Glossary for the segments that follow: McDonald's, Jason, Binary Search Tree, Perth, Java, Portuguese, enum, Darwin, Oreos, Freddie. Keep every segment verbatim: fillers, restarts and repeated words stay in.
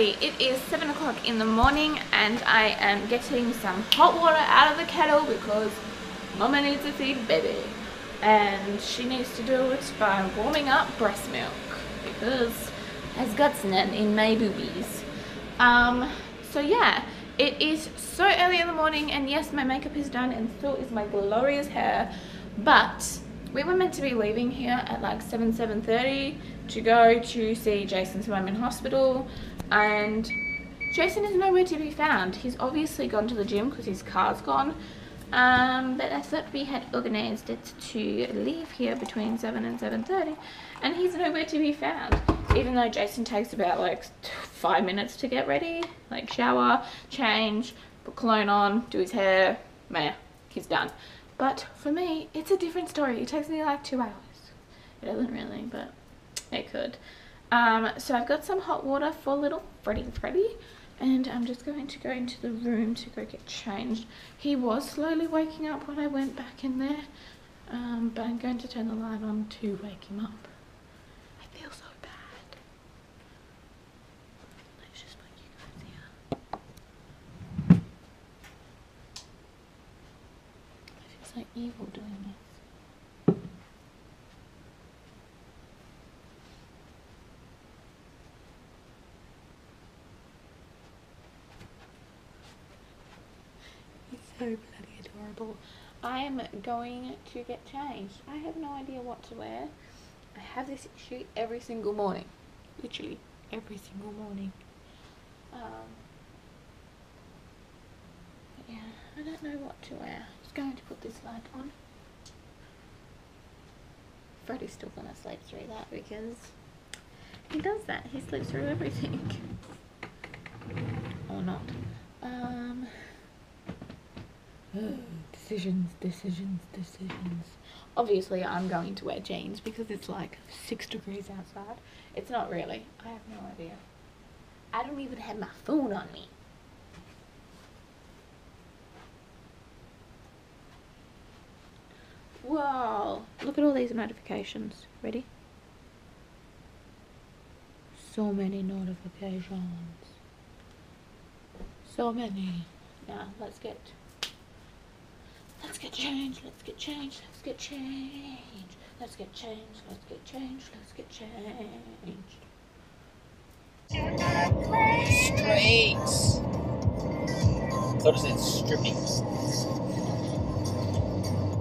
everybody, it is seven o'clock in the morning and I am getting some hot water out of the kettle because Mama needs to feed baby. And she needs to do it by warming up breast milk because has guts in it in my boobies. Um, so yeah, it is so early in the morning and yes, my makeup is done and so is my glorious hair, but we were meant to be leaving here at like seven, seven thirty to go to see Jason, so I'm in hospital, and Jason is nowhere to be found. He's obviously gone to the gym because his car's gone, um, but I thought we had organised it to leave here between seven and seven thirty, and he's nowhere to be found, even though Jason takes about like five minutes to get ready, like shower, change, put cologne on, do his hair, meh, he's done. But for me, it's a different story. It takes me like two hours. It doesn't really, but it could. Um, so I've got some hot water for little Freddie Freddie. And I'm just going to go into the room to go get changed. He was slowly waking up when I went back in there. Um, but I'm going to turn the light on to wake him up. I feel so bad. Let's just wake you guys here. It's like evil doing this. It's so bloody adorable. I am going to get changed. I have no idea what to wear. I have this issue every single morning. Literally every single morning. Um, yeah, I don't know what to wear. Going to put this light on. Freddie's still gonna sleep through that because he does that. He sleeps through everything. Or not. Um, oh, decisions, decisions, decisions. Obviously I'm going to wear jeans because it's like six degrees outside. It's not really. I have no idea. I don't even have my phone on me. Wow, look at all these notifications. Ready? So many notifications. So many. Now, let's get... Let's get changed, let's get changed, let's get changed. Let's get changed, let's get changed, let's get changed. Streaks. I thought it said stripping.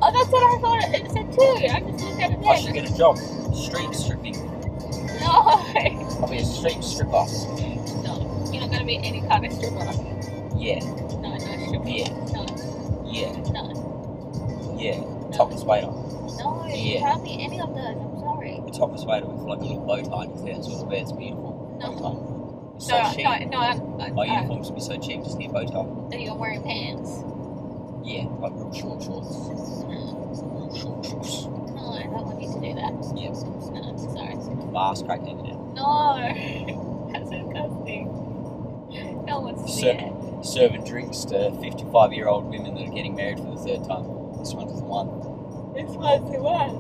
Oh, that's what I thought it said too. I just looked at it there. I should get a job. Street stripping. No. I'll be a street stripper. No. You're not going to be any kind of stripper. Yeah. No, no stripper. Yeah. No. Yeah. No. Yeah. No. Topless waiter. No, yeah. You can't be any of those. I'm sorry. A topless waiter with like a little bow tie in his hair. That's what it wears. It's beautiful. No. Bow tie. It's so no, cheap. No, no. I'm, I'm, My I'm, uniforms would be so cheap. Just need a bow tie. And you're wearing pants. Yeah, like real short shorts. Real short shorts. No, I don't want you to do that. Yeah. No, I'm sorry. Last crack in it. No! That's disgusting. No one's to Ser see it. Serving drinks to fifty-five year old women that are getting married for the third time. This one's the one. This one's the one.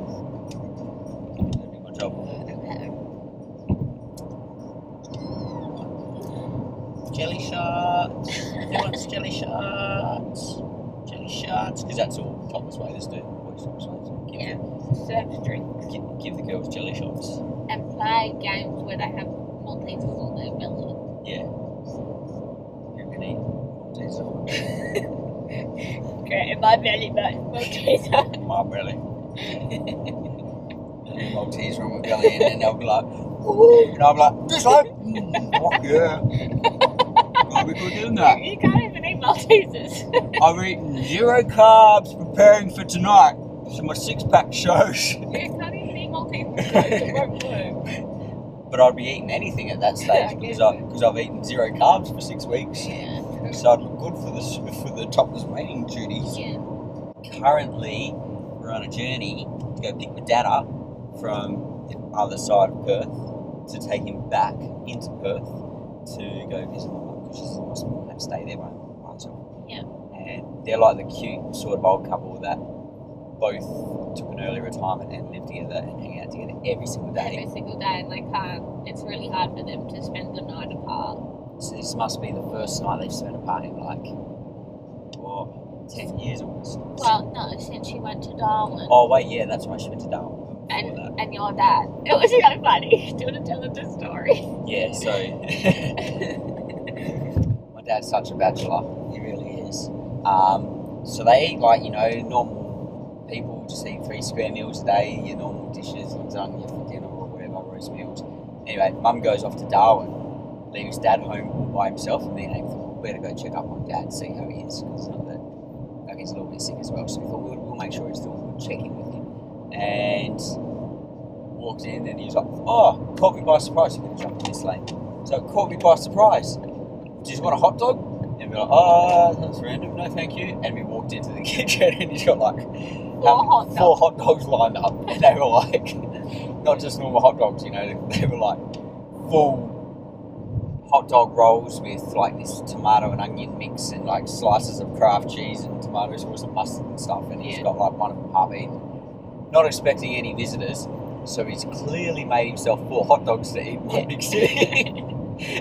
I'm going to do my job. Okay. Jelly shots. Who wants jelly shots? Shots, because that's all topless waiters do. Yeah, serve drinks. Give, give the girls jelly shots. And play games where they have Maltesers on their belly. Yeah. You're gonna eat Malteser. Great, in my belly, but Malteser. In my belly. Malteser on my belly, and then they'll be like, ooh, and I'll be like, this one. Fuck yeah. I'll be good doing that. You can't even eat Maltesers. I'm eating zero carbs preparing for tonight, so my six pack shows. You can't even eat Maltesers, so it won't work. But I'd be eating anything at that stage because I because I've eaten zero carbs for six weeks. Yeah. So I'd look good for the for the topless waiting duties. Yeah. Currently, we're on a journey to go pick my dad up from the other side of Perth to take him back into Perth to go visit my mum because she's in hospital and have to stay there by myself. Yeah. And they're like the cute sort of old couple that both took an early retirement and live together and hang out together every single day. Every single day, and they can't. It's really hard for them to spend the night apart. So this must be the first night they've spent apart in like, what, ten years almost? Well, no, since she went to Darwin. Oh, wait, yeah, that's right, she went to Darwin. And, and your dad. It was so funny. Do you want to tell them the story? Yeah, so my dad's such a bachelor. He really is. Um, so they eat like, you know, normal people just eat three square meals a day, your normal dishes, lasagna for dinner or whatever, roast meals. Anyway, mum goes off to Darwin, leaves dad home all by himself, and then they thought, we better go check up on dad, see how he is, because like, he's a little bit sick as well. So we thought, we'll, we'll make sure he's still good, check in with him. And walked in, and he was like, oh, caught me by surprise. He was jumping this lane. So it caught me by surprise. Do you want a hot dog? And we were like, oh, that's random, no thank you. And we walked into the kitchen, and he's got like four, um, hot, four hot dogs lined up. And they were like, not just normal hot dogs, you know, they were like full hot dog rolls with like this tomato and onion mix and like slices of Kraft cheese and tomato sauce and mustard and stuff. And he's yeah. got like one of them half-eaten. Not expecting any visitors, so he's clearly made himself four hot dogs to eat one next to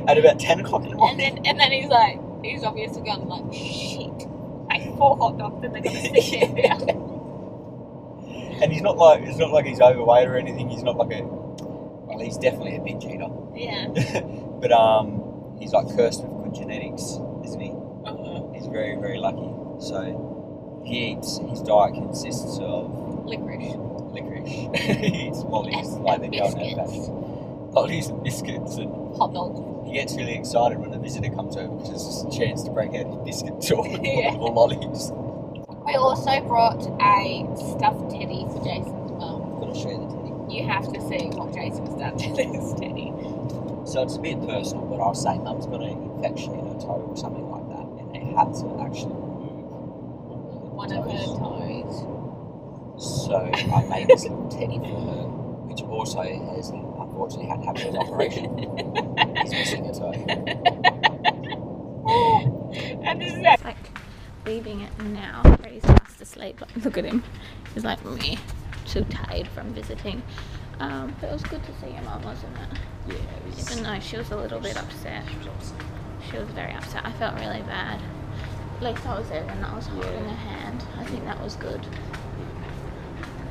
at about ten o'clock in the morning. And then, and then he's like, he's obviously going like, shit, I ate four hot dogs and they're going to sit here now. And he's not like, it's not like he's overweight or anything, he's not like a, well, he's definitely a big cheater. Yeah. But um, he's like cursed with good genetics, isn't he? Uh-huh. He's very, very lucky. So he eats, his diet consists of Licorice. Licorice. He eats lollies like they go in that fashion. Lollies and biscuits and hot dogs. He gets really excited when a visitor comes over because it's just a chance to break out his biscuits or yeah. lollies. We also brought a stuffed teddy for Jason's mum. I've got to show you the teddy. You have to see what Jason's done to this teddy. So it's a bit personal, but I'll say mum's got an infection in her toe or something like that, and they had to actually remove one of her toes. So I made this little teddy for her, which also has unfortunately had to have an operation. He's missing a toe. And this is it. Like leaving it now. Freddie's fast asleep. Look at him. He's like me, too tired from visiting. Um, but it was good to see your mum, wasn't it? Yeah. It was, even though she was a little bit upset. She was upset. She was very upset. I felt really bad. At least I was there when I was holding yeah. her hand. I think that was good.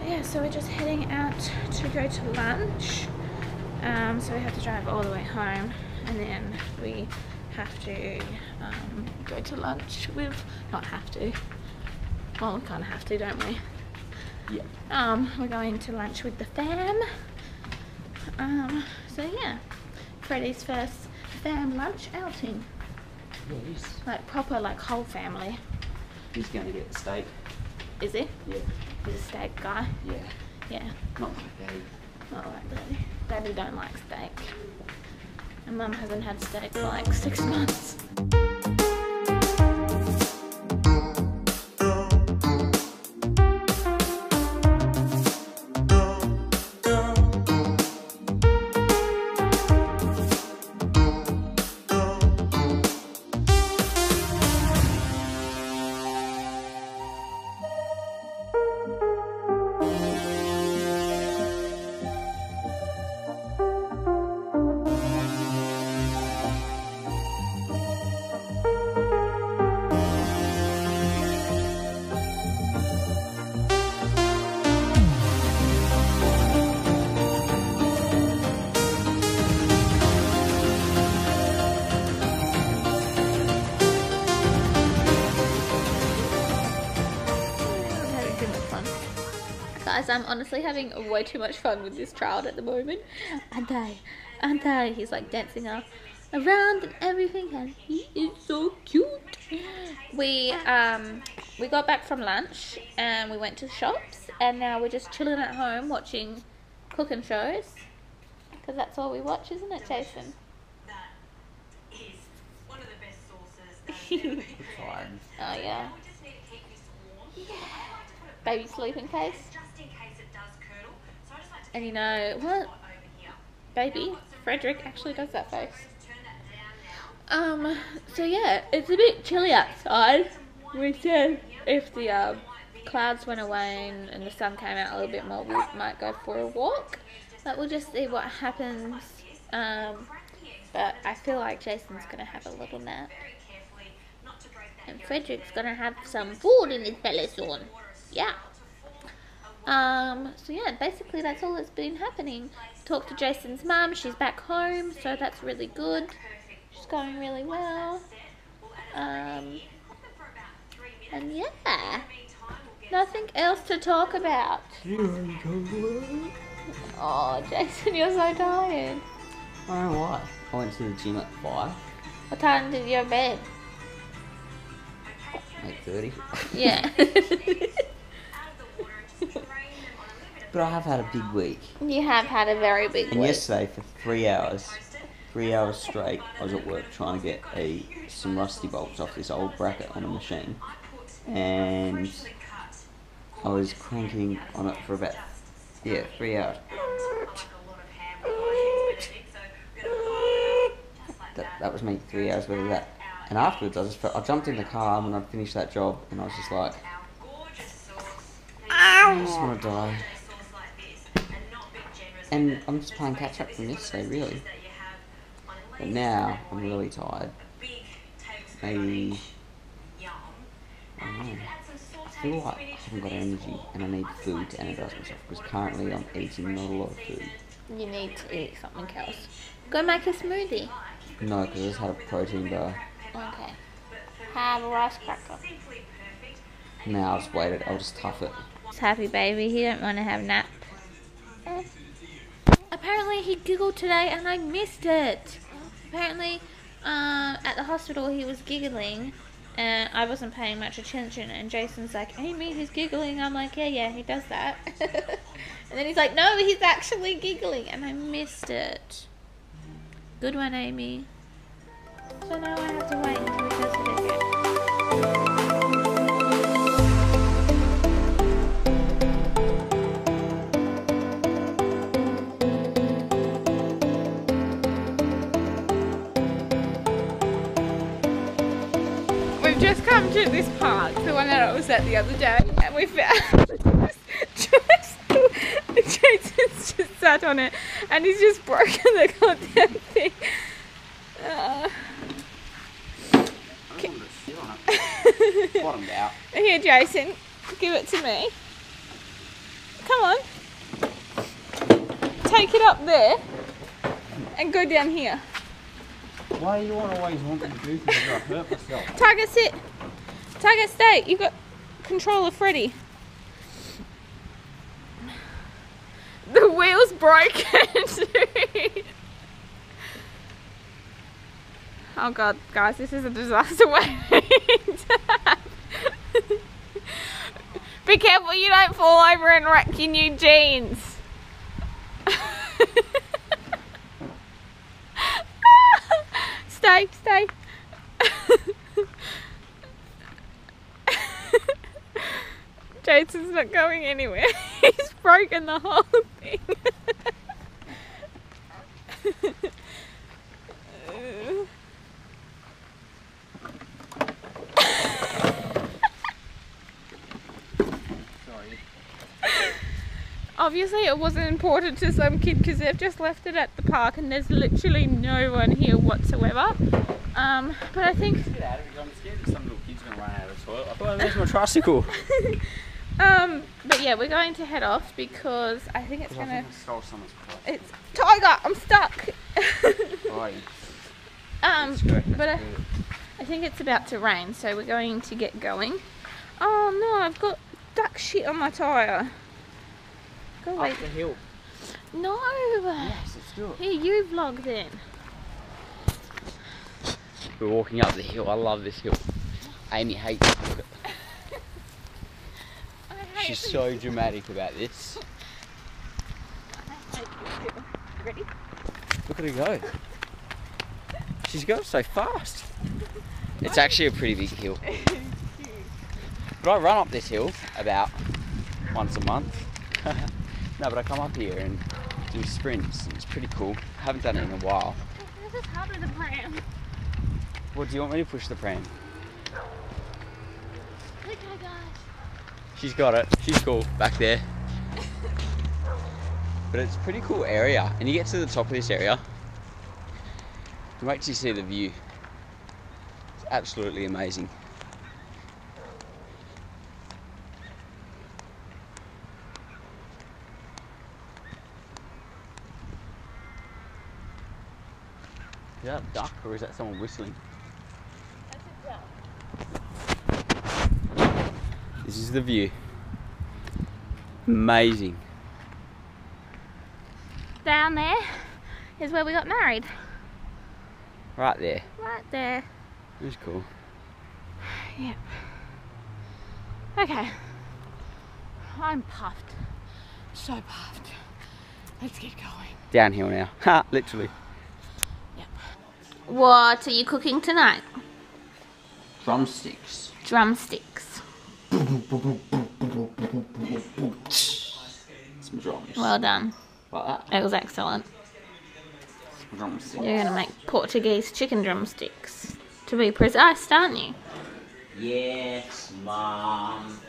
Yeah, so we're just heading out to go to lunch. Um, so we have to drive all the way home, and then we have to um, go to lunch with, not have to, well we kind of have to, don't we? Yeah. Um, we're going to lunch with the fam. Um, so yeah, Freddie's first fam lunch outing. Nice. Like proper, like whole family. He's going to get the steak. Is he? Yeah. He's a steak guy. Yeah. Yeah. Not like Daddy. Not like Daddy. Daddy don't like steak. And Mum hasn't had steak for like six months. I'm honestly having way too much fun with this child at the moment. Aren't I? Aren't I? He's like dancing up around and everything, and he is so cute. We um we got back from lunch and we went to the shops, and now we're just chilling at home watching cooking shows, because that's all we watch, isn't it, Jason? That is one of the best sauces. Oh yeah. Yeah. Baby sleeping case. And you know what, baby Frederick actually does that face. Um, so yeah, it's a bit chilly outside. We said if the uh, clouds went away and, and the sun came out a little bit more, we might go for a walk. But we'll just see what happens. Um, but I feel like Jason's going to have a little nap. And Frederick's going to have some food in his belly soon. Yeah. Um, so yeah, basically that's all that's been happening. Talked to Jason's mum. She's back home, so that's really good. She's going really well. Um, and yeah. Nothing else to talk about. Oh, Jason, you're so tired. I don't know why. I went to the gym at five. What time did you go to bed? eight thirty. Yeah. But I have had a big week. You have had a very big and week. And yesterday, for three hours, three hours straight, I was at work trying to get a some rusty bolts off this old bracket on a machine. And I was cranking on it for about, yeah, three hours. That, that was me, three hours worth of that. And afterwards, I just felt, I jumped in the car when I finished that job, and I was just like, I just want to die. And I'm just playing catch up from yesterday, really. But now, I'm really tired. Maybe, I don't know. I feel like I haven't got energy, and I need food to energize myself, because currently I'm eating not a lot of food. You need to eat something else. Go make a smoothie. No, because I just had a protein bar. Okay. Have a rice cracker. No, I'll just wait it. I'll just tough it. He's happy, baby. He don't want to have a nap. Eh. Apparently, he giggled today and I missed it. Apparently, uh, at the hospital, he was giggling and I wasn't paying much attention. And Jason's like, Amy, he's giggling. I'm like, yeah, yeah, he does that. And then he's like, no, he's actually giggling. And I missed it. Good one, Amy. So now I have to wait until he does it again. We've just come to this park, the one that I was at the other day, and we found just, just Jason's just sat on it, and he's just broken the goddamn thing. Uh, Bottomed out. Here, Jason, give it to me. Come on. Take it up there and go down here. Why do you always want to do things? I hurt myself. Tiger, sit. Tiger, stay. You've got control of Freddie. The wheel's broken. Oh god, guys, this is a disaster waiting to happen. Be careful you don't fall over and wreck your new jeans. Stay, stay. Jason's not going anywhere. He's broken the whole thing. Obviously it wasn't important to some kid because they've just left it at the park and there's literally no one here whatsoever. Um, but I think... Get out of it, I'm scared that some little kid's going to run out of the toilet. I thought that was my tricycle. um, but yeah, we're going to head off because I think it's going to... I think I stole someone's car. It's... Tiger! I'm stuck! Right. Um, but I, I think it's about to rain, so we're going to get going. Oh no, I've got duck shit on my tyre. Go up the hill. No. Yes, let's do it. Here, you vlog then. We're walking up the hill. I love this hill. Amy hates it. I hate She's this. so dramatic about this. I hate this hill. Ready? Look at her go. She's going so fast. It's actually a pretty big hill. But I run up this hill about once a month. No, but I come up here and do sprints, and it's pretty cool. I haven't done it in a while. This is harder than pram. Well, do you want me to push the pram? Okay, guys. She's got it. She's cool back there. But it's a pretty cool area, and you get to the top of this area, Can wait till you see the view. It's absolutely amazing. Is that a duck or is that someone whistling? That's a duck. This is the view. Amazing. Down there is where we got married. Right there. Right there. It was cool. Yep. Yeah. Okay. I'm puffed. So puffed. Let's get going. Downhill now. Ha! Literally. Yep. What are you cooking tonight? Drumsticks. Drumsticks. Some drums. Well done. Like that. That was excellent. Drumsticks. You're gonna make Portuguese chicken drumsticks. To be precise, aren't you? Yes, Mum.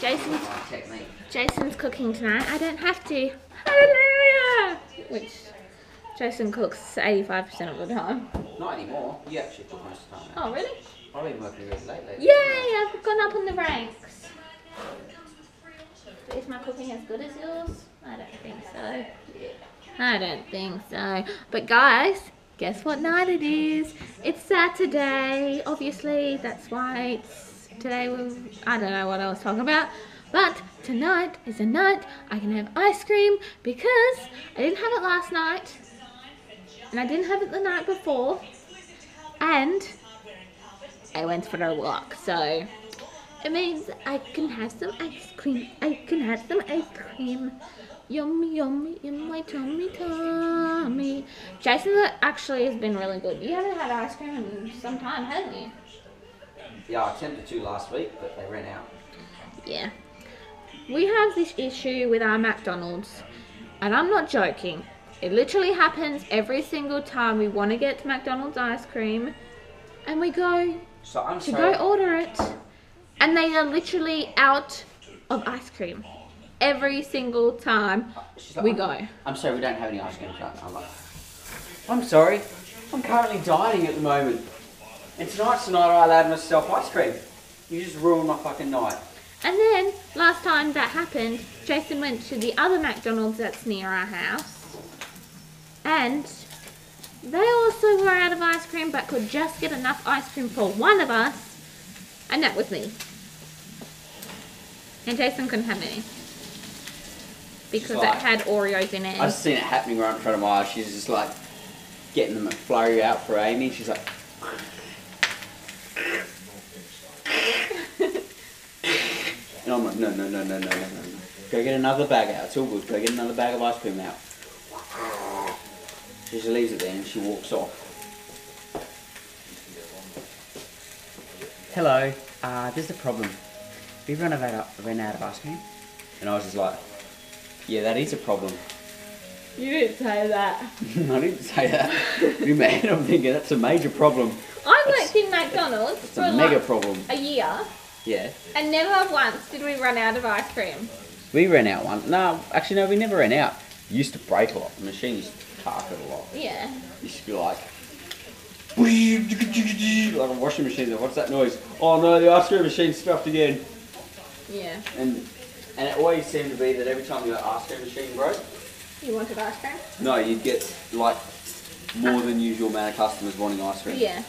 Jason's technique. Jason's cooking tonight. I don't have to. Hallelujah! Which Jason cooks eighty-five percent of the time. Not anymore. You actually cook most of the time. Now. Oh really? I've been working really lately. Yay! I've gone up on the ranks. Is my cooking as good as yours? I don't think so. I don't think so. But guys, guess what night it is? It's Saturday. Obviously, that's why it's today. Was, I don't know what I was talking about. But tonight is a night I can have ice cream because I didn't have it last night. And I didn't have it the night before. And I went for a walk. So it means I can have some ice cream. I can have some ice cream. Yummy, yummy in my tummy, tummy. Jason actually has been really good. You haven't had ice cream in some time, haven't you? Yeah, I attempted to last week, but they ran out. Yeah. We have this issue with our McDonald's, and I'm not joking. It literally happens every single time we want to get to McDonald's ice cream, and we go so I'm to sorry. go order it, and they are literally out of ice cream. Every single time like, we I'm, go. I'm sorry, we don't have any ice cream. I'm like, I'm sorry, I'm currently dieting at the moment. And tonight's the night I allowed myself ice cream. You just ruined my fucking night. And then, last time that happened, Jason went to the other McDonald's that's near our house. And they also were out of ice cream, but could just get enough ice cream for one of us. And that was me. And Jason couldn't have any. Because like, it had Oreos in it. I've seen it happening right in front of my eyes. She's just like getting the McFlurry out for Amy. She's like. And I'm like, no, no, no, no, no, no, no. Go get another bag out. It's all good. Go get another bag of ice cream out. She just leaves it there and she walks off. Hello. Uh, there's a problem. We've run out of ice cream. And I was just like. Yeah, that is a problem. You didn't say that. I didn't say that. You made I'm thinking that's a major problem. I worked that's, in McDonald's that's for a mega like problem. A year. Yeah. And never once did we run out of ice cream. We ran out once. No, actually no, we never ran out. It used to break a lot. The machine used to target a lot. Yeah. It used to be like like a washing machine. What's that noise? Oh no, the ice cream machine's stuffed again. Yeah. And And it always seemed to be that every time your ice cream machine broke... You wanted ice cream? No, you'd get, like, more than usual amount of customers wanting ice cream. Yeah.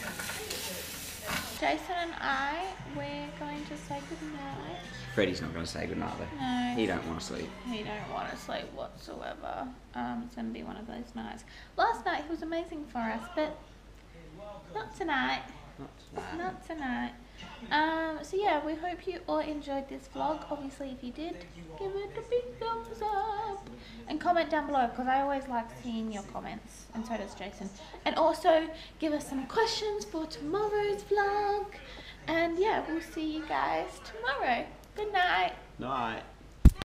Jason and I, we're going to say goodnight. Freddie's not going to say goodnight, though. No. He don't want to sleep. He don't want to sleep whatsoever. Um, it's going to be one of those nights. Last night, he was amazing for us, but not tonight. Not tonight. Not tonight. Um, so yeah, we hope you all enjoyed this vlog. Obviously, if you did, give it a big thumbs up. And comment down below, because I always like seeing your comments. And so does Jason. And also, give us some questions for tomorrow's vlog. And yeah, we'll see you guys tomorrow. Good night. Night.